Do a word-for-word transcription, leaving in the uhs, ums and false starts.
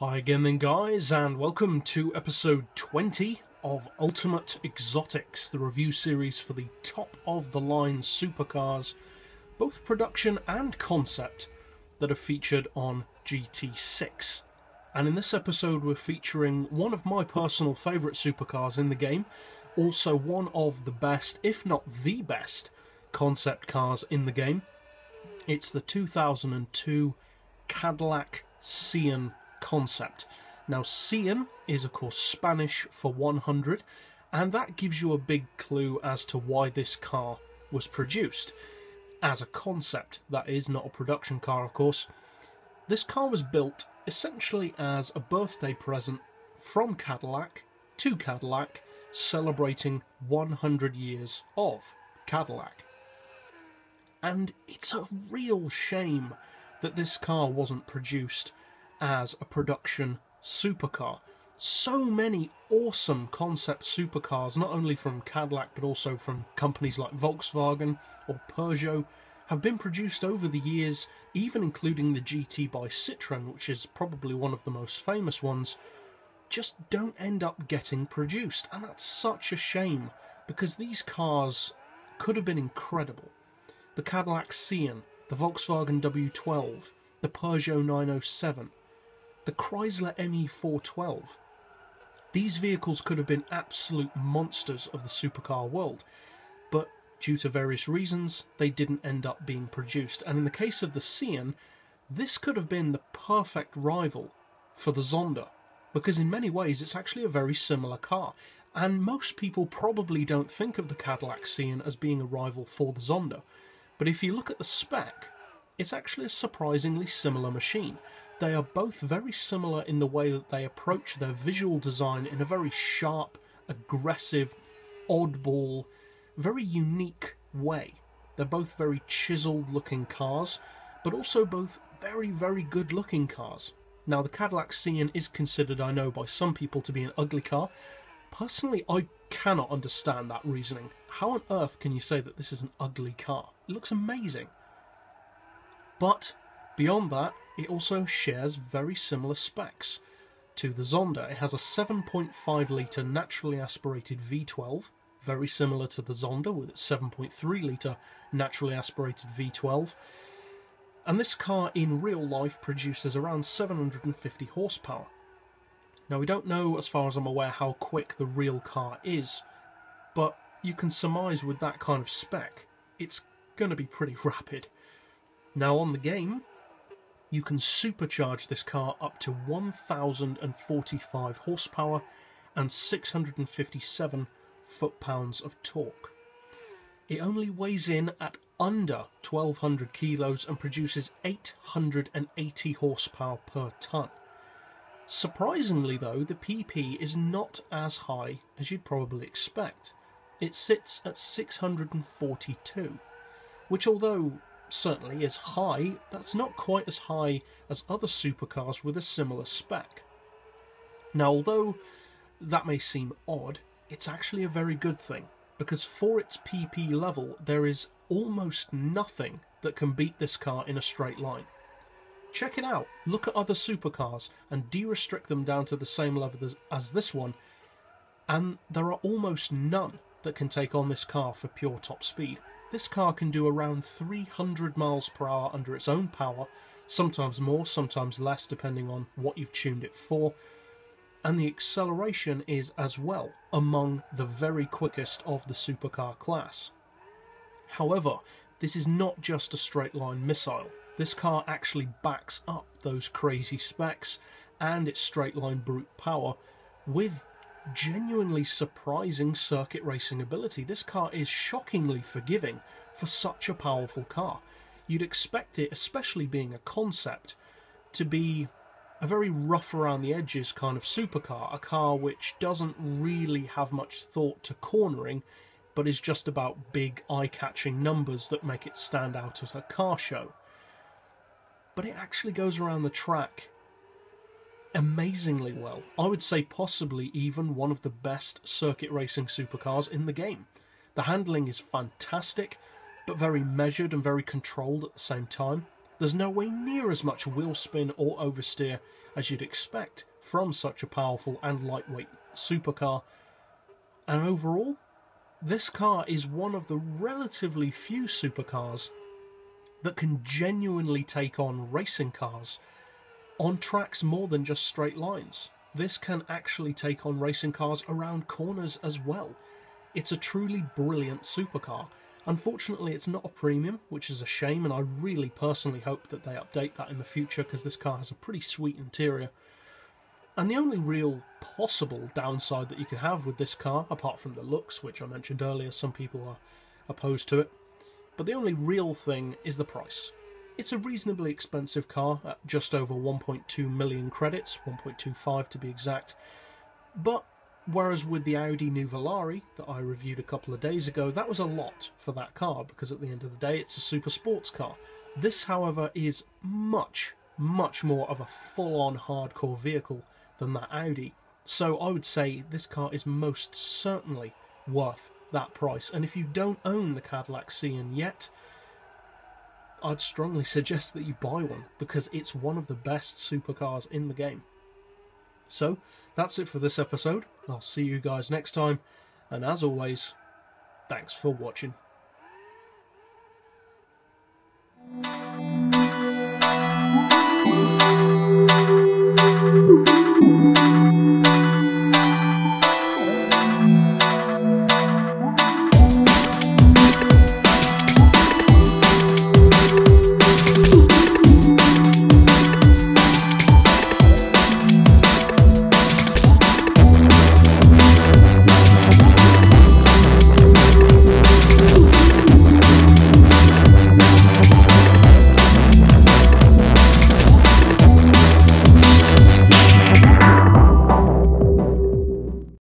Hi again then guys, and welcome to episode twenty of Ultimate Exotics, the review series for the top of the line supercars, both production and concept, that are featured on G T six. And in this episode we're featuring one of my personal favourite supercars in the game, also one of the best, if not the best, concept cars in the game. It's the two thousand two Cadillac Cien concept. Now Cien is of course Spanish for one hundred, and that gives you a big clue as to why this car was produced. As a concept, that is, not a production car of course. This car was built essentially as a birthday present from Cadillac to Cadillac, celebrating one hundred years of Cadillac. And it's a real shame that this car wasn't produced as a production supercar. So many awesome concept supercars, not only from Cadillac but also from companies like Volkswagen or Peugeot, have been produced over the years, even including the G T by Citroën, which is probably one of the most famous ones, just don't end up getting produced. And that's such a shame, because these cars could have been incredible. The Cadillac Cien, the Volkswagen W twelve, the Peugeot nine oh seven, the Chrysler M E four twelve. These vehicles could have been absolute monsters of the supercar world, but due to various reasons, they didn't end up being produced. And in the case of the Cien, this could have been the perfect rival for the Zonda, because in many ways it's actually a very similar car. And most people probably don't think of the Cadillac Cien as being a rival for the Zonda, but if you look at the spec, it's actually a surprisingly similar machine. They are both very similar in the way that they approach their visual design in a very sharp, aggressive, oddball, very unique way. They're both very chiseled looking cars, but also both very, very good looking cars. Now the Cadillac Cien is considered, I know, by some people to be an ugly car. Personally, I cannot understand that reasoning. How on earth can you say that this is an ugly car? It looks amazing. But beyond that, it also shares very similar specs to the Zonda. It has a seven point five litre naturally aspirated V twelve, very similar to the Zonda with its seven point three litre naturally aspirated V twelve. And this car in real life produces around seven hundred fifty horsepower. Now we don't know, as far as I'm aware, how quick the real car is, but you can surmise with that kind of spec, it's going to be pretty rapid. Now on the game, you can supercharge this car up to one thousand forty-five horsepower and six hundred fifty-seven foot-pounds of torque. It only weighs in at under twelve hundred kilos and produces eight hundred eighty horsepower per tonne. Surprisingly though, the P P is not as high as you'd probably expect. It sits at six hundred forty-two, which, although certainly is high, that's not quite as high as other supercars with a similar spec. Now although that may seem odd, it's actually a very good thing, because for its P P level there is almost nothing that can beat this car in a straight line. Check it out, look at other supercars and de-restrict them down to the same level as this one, and there are almost none that can take on this car for pure top speed. This car can do around three hundred miles per hour under its own power, sometimes more, sometimes less, depending on what you've tuned it for. And the acceleration is as well among the very quickest of the supercar class. However, this is not just a straight line missile. This car actually backs up those crazy specs and its straight line brute power with genuinely surprising circuit racing ability. This car is shockingly forgiving for such a powerful car. You'd expect it, especially being a concept, to be a very rough around the edges kind of supercar, a car which doesn't really have much thought to cornering, but is just about big eye-catching numbers that make it stand out at a car show. But it actually goes around the track amazingly well. I would say possibly even one of the best circuit racing supercars in the game. The handling is fantastic, but very measured and very controlled at the same time. There's nowhere near as much wheel spin or oversteer as you'd expect from such a powerful and lightweight supercar, and overall this car is one of the relatively few supercars that can genuinely take on racing cars on tracks more than just straight lines. This can actually take on racing cars around corners as well. It's a truly brilliant supercar. Unfortunately, it's not a premium, which is a shame, and I really personally hope that they update that in the future, because this car has a pretty sweet interior. And the only real possible downside that you could have with this car, apart from the looks, which I mentioned earlier, some people are opposed to it, but the only real thing is the price. It's a reasonably expensive car at just over one point two million credits, one point two five to be exact, but whereas with the Audi Nuvolari that I reviewed a couple of days ago, that was a lot for that car, because at the end of the day it's a super sports car. This, however, is much, much more of a full-on hardcore vehicle than that Audi, so I would say this car is most certainly worth that price, and if you don't own the Cadillac Cien yet, I'd strongly suggest that you buy one, because it's one of the best supercars in the game. So, that's it for this episode. I'll see you guys next time, and as always, thanks for watching.